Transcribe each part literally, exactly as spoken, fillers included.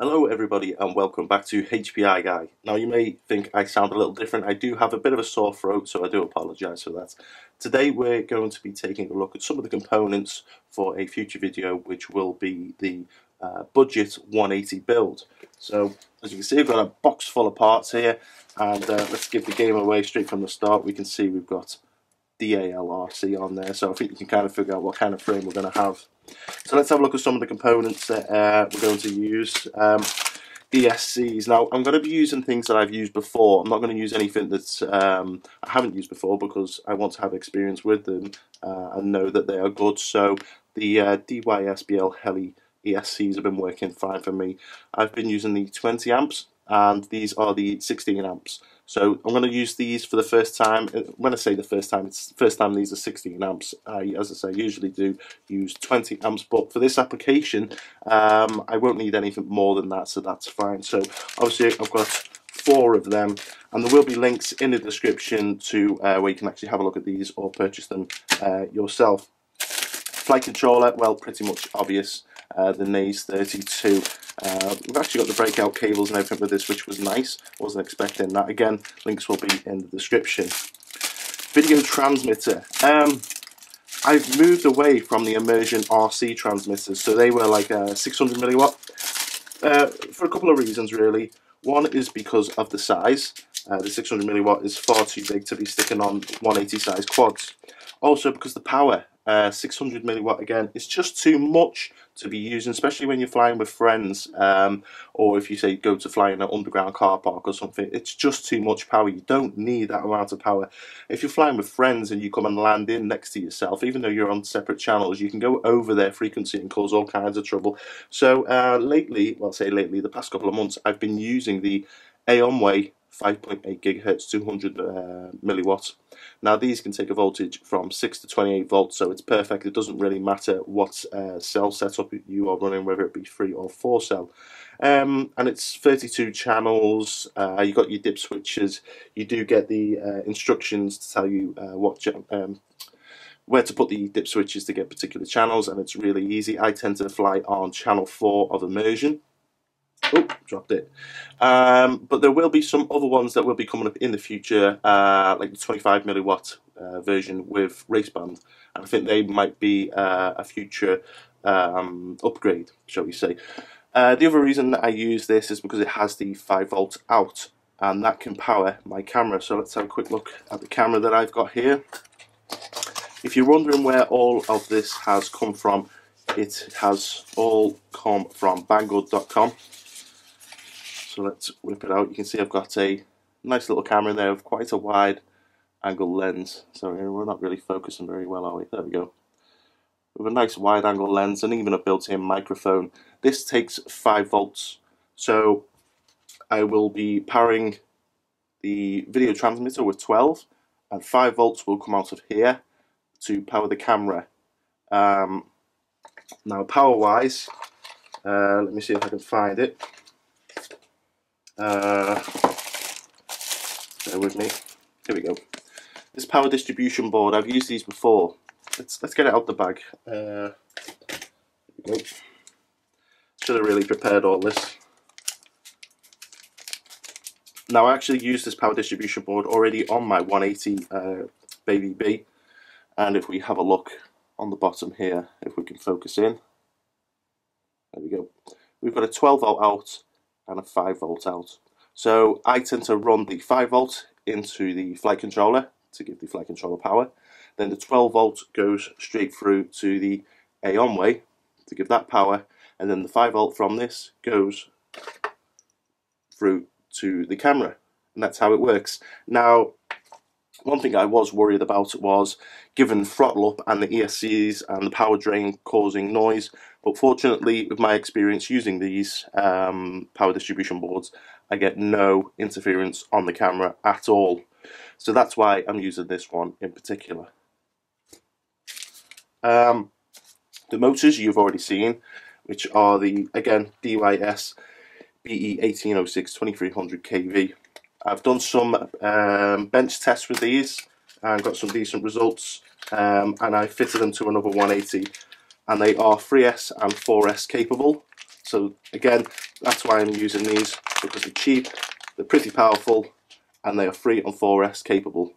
Hello everybody and welcome back to H P I Guy. Now you may think I sound a little different. I do have a bit of a sore throat, so I do apologise for that. Today we're going to be taking a look at some of the components for a future video, which will be the uh, budget one eighty build. So as you can see, I've got a box full of parts here, and uh, let's give the game away straight from the start. We can see we've got D A L R C on there, so I think you can kind of figure out what kind of frame we're going to have. So let's have a look at some of the components that uh, we're going to use. Um, D S Cs. Now I'm going to be using things that I've used before. I'm not going to use anything that um, I haven't used before because I want to have experience with them uh, and know that they are good. So the uh, D Y S B L Heli E S Cs have been working fine for me. I've been using the twenty amps and these are the sixteen amps. So I'm going to use these for the first time. When I say the first time, it's first time these are sixteen amps. I, as I say, usually do use twenty amps, but for this application, um, I won't need anything more than that, so that's fine. So obviously I've got four of them, and there will be links in the description to uh, where you can actually have a look at these or purchase them uh, yourself. Flight controller, well, pretty much obvious. Uh, the Naze thirty-two. Uh, we've actually got the breakout cables and everything with this, which was nice. Wasn't expecting that. Again, links will be in the description. Video transmitter. Um, I've moved away from the Immersion R C transmitters, so they were like uh, six hundred milliwatt uh, for a couple of reasons, really. One is because of the size. Uh, the six hundred milliwatt is far too big to be sticking on one eighty size quads. Also because the power. Uh, six hundred milliwatt again, it's just too much to be using, especially when you're flying with friends, um, or if you say go to fly in an underground car park or something. It's just too much power. You don't need that amount of power. If you're flying with friends and you come and land in next to yourself, even though you're on separate channels, you can go over their frequency and cause all kinds of trouble. So uh, lately, well, say lately, the past couple of months, I've been using the Aomway five point eight gigahertz, two hundred milliwatt. Now these can take a voltage from six to twenty-eight volts, so it's perfect. It doesn't really matter what uh, cell setup you are running, whether it be three or four cell. Um, and it's thirty-two channels. Uh, you got your dip switches. You do get the uh, instructions to tell you uh, what um, where to put the dip switches to get particular channels, and it's really easy. I tend to fly on channel four of Immersion. Oh, dropped it. Um, but there will be some other ones that will be coming up in the future, uh, like the twenty-five milliwatt uh, version with race band. And I think they might be uh, a future um, upgrade, shall we say. Uh, the other reason that I use this is because it has the five volt out, and that can power my camera. So let's have a quick look at the camera that I've got here. If you're wondering where all of this has come from, it has all come from banggood dot com. So let's whip it out. You can see I've got a nice little camera in there with quite a wide angle lens. Sorry, we're not really focusing very well, are we? There we go. With a nice wide angle lens and even a built-in microphone. This takes five volts. So I will be powering the video transmitter with twelve, and five volts will come out of here to power the camera. Um, now power-wise, uh, let me see if I can find it. Uh, bear with me. Here we go. This power distribution board. I've used these before. Let's let's get it out the bag. Uh, here we go. Should have really prepared all this. Now I actually used this power distribution board already on my one eighty uh, Baby B, and if we have a look on the bottom here, if we can focus in. There we go. We've got a twelve volt out and a five volt out. So I tend to run the five volt into the flight controller to give the flight controller power. Then the twelve volt goes straight through to the Aomway to give that power. And then the five volt from this goes through to the camera. And that's how it works. Now, one thing I was worried about was given throttle up and the E S Cs and the power drain causing noise, but fortunately with my experience using these um, power distribution boards, I get no interference on the camera at all. So that's why I'm using this one in particular. Um, the motors you've already seen, which are the, again, D Y S B E eighteen oh six twenty-three hundred K V. I've done some um, bench tests with these and got some decent results, um, and I fitted them to another one eighty, and they are three S and four S capable, So again, that's why I'm using these, because they're cheap, they're pretty powerful, and they are three and four S capable.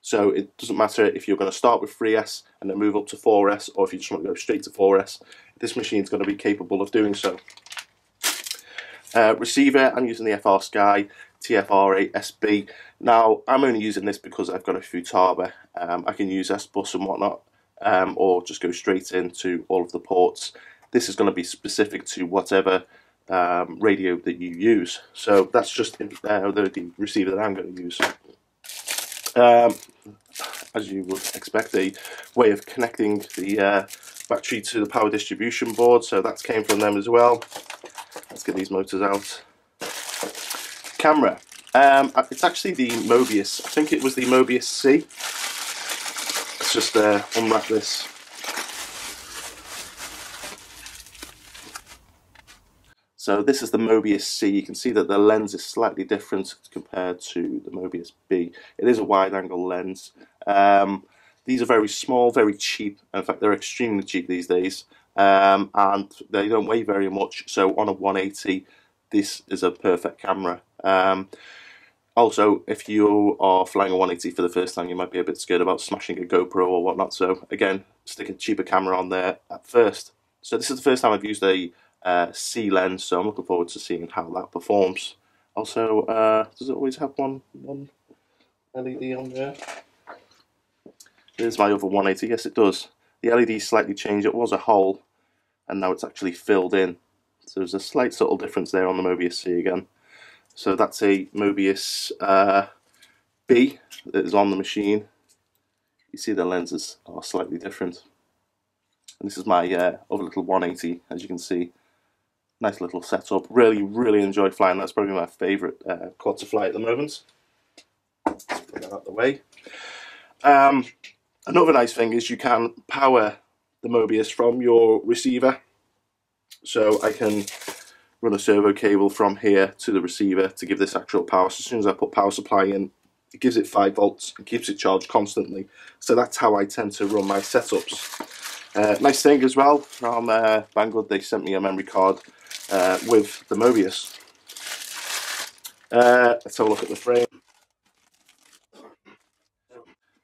So it doesn't matter if you're going to start with three S and then move up to four S, or if you just want to go straight to four S, this machine's going to be capable of doing so. Uh, receiver, I'm using the FrSKY T F R eight S B. Now, I'm only using this because I've got a Futaba. Um, I can use SBus and whatnot, um, or just go straight into all of the ports. This is going to be specific to whatever um, radio that you use. So that's just uh, the receiver that I'm going to use. Um, as you would expect, a way of connecting the uh, battery to the power distribution board. So that came from them as well. Let's get these motors out. Camera. Um, it's actually the Mobius. I think it was the Mobius C. Let's just uh, unwrap this. So this is the Mobius C. You can see that the lens is slightly different compared to the Mobius B. It is a wide-angle lens. Um, these are very small, very cheap. In fact, they're extremely cheap these days, um, and they don't weigh very much. So on a one eighty, this is a perfect camera. Um, also, if you are flying a one eighty for the first time, you might be a bit scared about smashing a GoPro or whatnot. So again, stick a cheaper camera on there at first. So this is the first time I've used a Uh, C lens, so I'm looking forward to seeing how that performs. Also, uh, does it always have one one L E D on there? Here's my other one eighty. Yes, it does. The L E D slightly changed. It was a hole, and now it's actually filled in. So there's a slight subtle difference there on the Mobius C again. So that's a Mobius uh, B that is on the machine. You see the lenses are slightly different. And this is my uh, other little one eighty, as you can see. Nice little setup. Really, really enjoyed flying. That's probably my favourite uh, quad to fly at the moment. Let's put that out of the way. Um, another nice thing is you can power the Mobius from your receiver. So I can run a servo cable from here to the receiver to give this actual power. So as soon as I put power supply in, it gives it five volts and keeps it charged constantly. So that's how I tend to run my setups. Uh, nice thing as well, from uh, Banggood, they sent me a memory card uh, with the Mobius. Uh, let's have a look at the frame.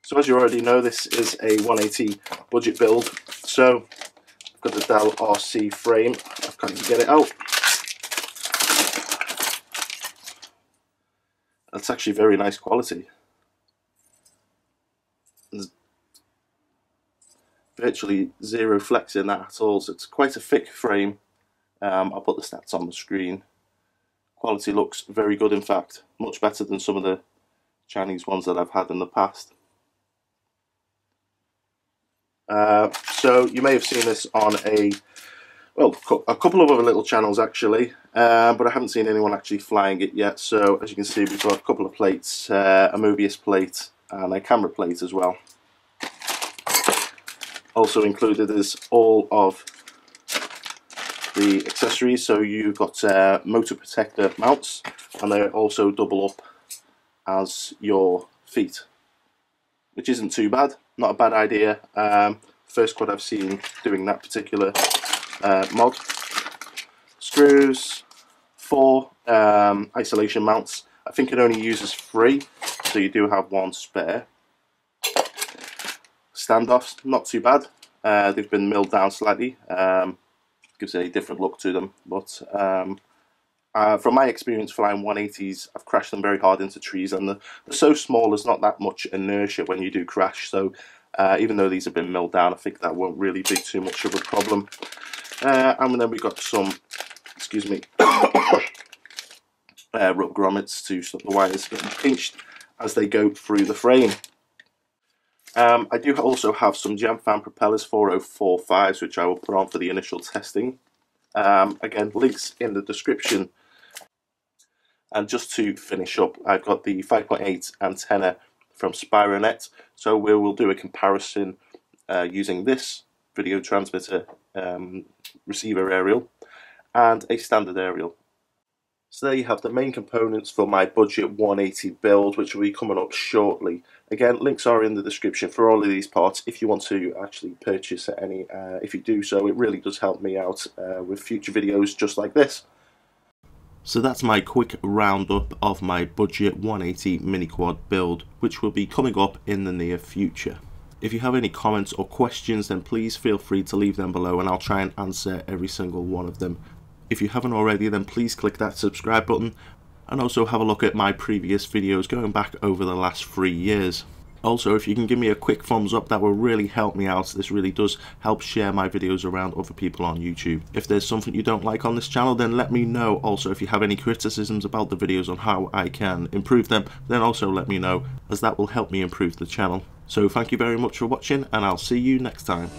So as you already know, this is a one eighty budget build. So I've got the D A L R C frame. I can't get it out. That's actually very nice quality. There's virtually zero flex in that at all, so it's quite a thick frame. um, I'll put the stats on the screen. Quality looks very good, in fact, much better than some of the Chinese ones that I've had in the past. Uh, so you may have seen this on a well a couple of other little channels actually, uh, but I haven't seen anyone actually flying it yet. So as you can see, we've got a couple of plates, uh, a Mobius plate and a camera plate as well. Also included is all of the accessories. So you've got uh, motor protector mounts, and they also double up as your feet, which isn't too bad. Not a bad idea. Um, first quad I've seen doing that particular uh, mod. Screws, four um, isolation mounts. I think it only uses three, so you do have one spare. Standoffs, not too bad. Uh, they've been milled down slightly, um, gives a different look to them. But um, uh, from my experience flying one eighties, I've crashed them very hard into trees, and they're, they're so small there's not that much inertia when you do crash. So uh, even though these have been milled down, I think that won't really be too much of a problem. Uh, and then we've got some, excuse me, uh, rub grommets to stop the wires getting pinched as they go through the frame. Um, I do also have some Gemfan propellers, four oh four fives, which I will put on for the initial testing. Um, again, links in the description. And just to finish up, I've got the five point eight antenna from Spironet. So we will do a comparison uh, using this video transmitter um, receiver aerial and a standard aerial. So there you have the main components for my budget one eighty build, which will be coming up shortly. Again, links are in the description for all of these parts if you want to actually purchase any. Uh, if you do so, it really does help me out uh, with future videos just like this. So that's my quick roundup of my budget one eighty mini quad build, which will be coming up in the near future. If you have any comments or questions, then please feel free to leave them below and I'll try and answer every single one of them. If you haven't already, then please click that subscribe button and also have a look at my previous videos going back over the last three years. Also, if you can give me a quick thumbs up, that will really help me out. This really does help share my videos around other people on YouTube. If there's something you don't like on this channel, then let me know. Also, if you have any criticisms about the videos on how I can improve them, then also let me know, as that will help me improve the channel. So thank you very much for watching, and I'll see you next time.